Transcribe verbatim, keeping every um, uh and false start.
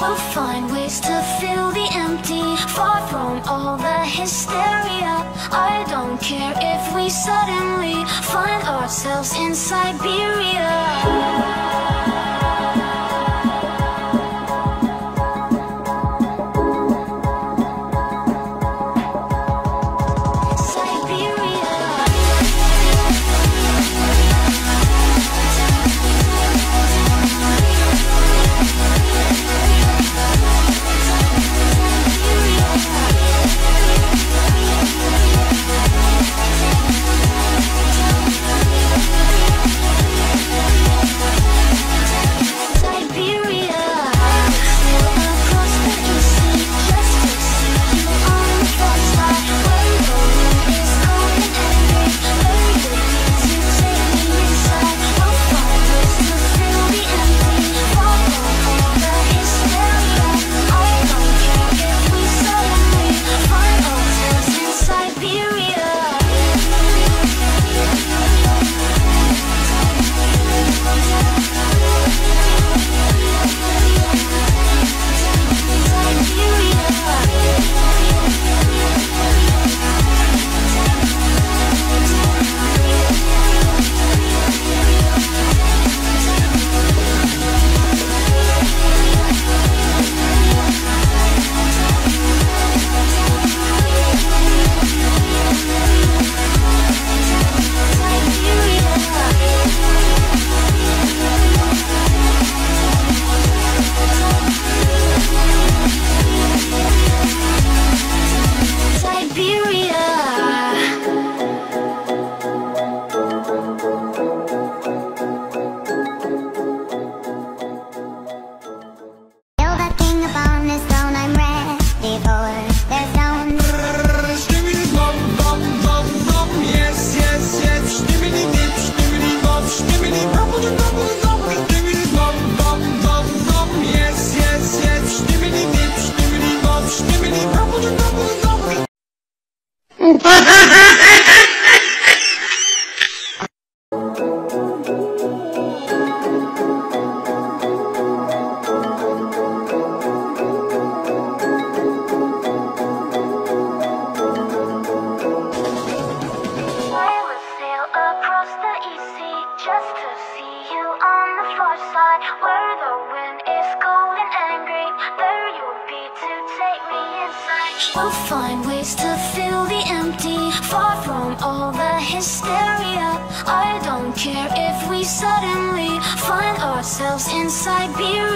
We'll find ways to fill the empty, far from all the hysteria. I don't care if we suddenly find ourselves in Siberia. We'll find ways to fill the empty, far from all the hysteria. I don't care if we suddenly find ourselves in Siberia.